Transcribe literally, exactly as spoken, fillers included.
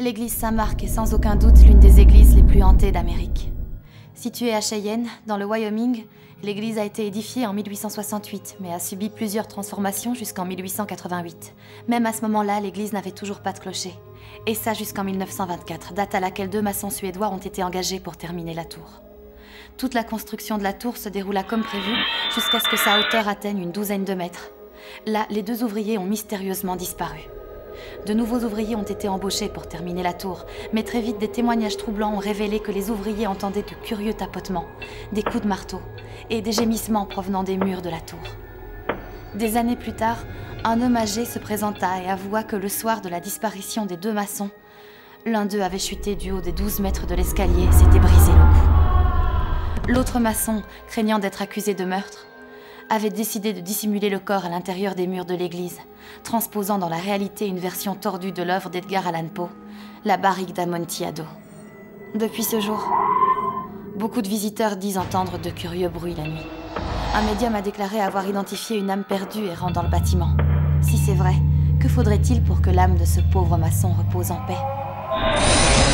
L'église Saint-Marc est sans aucun doute l'une des églises les plus hantées d'Amérique. Située à Cheyenne, dans le Wyoming, l'église a été édifiée en mille huit cent soixante-huit, mais a subi plusieurs transformations jusqu'en mille huit cent quatre-vingt-huit. Même à ce moment-là, l'église n'avait toujours pas de clocher. Et ça jusqu'en mille neuf cent vingt-quatre, date à laquelle deux maçons suédois ont été engagés pour terminer la tour. Toute la construction de la tour se déroula comme prévu, jusqu'à ce que sa hauteur atteigne une douzaine de mètres. Là, les deux ouvriers ont mystérieusement disparu. De nouveaux ouvriers ont été embauchés pour terminer la tour, mais très vite des témoignages troublants ont révélé que les ouvriers entendaient de curieux tapotements, des coups de marteau et des gémissements provenant des murs de la tour. Des années plus tard, un homme âgé se présenta et avoua que le soir de la disparition des deux maçons, l'un d'eux avait chuté du haut des douze mètres de l'escalier et s'était brisé le cou. L'autre maçon, craignant d'être accusé de meurtre, avait décidé de dissimuler le corps à l'intérieur des murs de l'église, transposant dans la réalité une version tordue de l'œuvre d'Edgar Allan Poe, La barrique d'Amontillado. Depuis ce jour, beaucoup de visiteurs disent entendre de curieux bruits la nuit. Un médium a déclaré avoir identifié une âme perdue errant dans le bâtiment. Si c'est vrai, que faudrait-il pour que l'âme de ce pauvre maçon repose en paix ?